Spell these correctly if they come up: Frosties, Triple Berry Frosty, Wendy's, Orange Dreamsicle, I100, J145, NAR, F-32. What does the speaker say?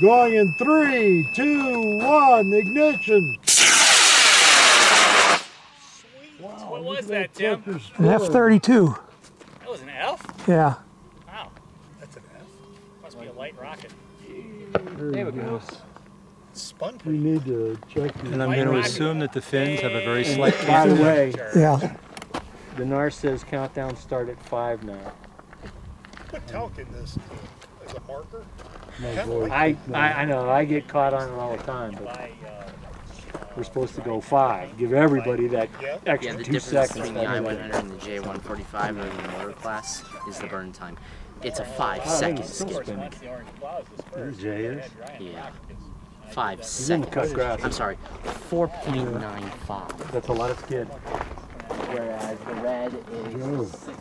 Going in 3, 2, 1, ignition. Sweet. Wow, what was that, Tim? An F-32. That was an F? Yeah. Wow. That's an F. Must be a light rocket. There we go. Spun. We need to check. And I'm going to assume that the fins have a very slight. By the way, yeah. The NAR says countdown start at 5 now. Put talc in this as a marker. I know, I get caught on it all the time, but we're supposed to go 5. Give everybody that extra 2 seconds. The difference between the I100 and the J145 or the motor class is the burn time. It's a 5-second skip. J is? Yeah. 5 seconds. I'm sorry, 4.95. That's a lot of skid. Whereas the red is 6.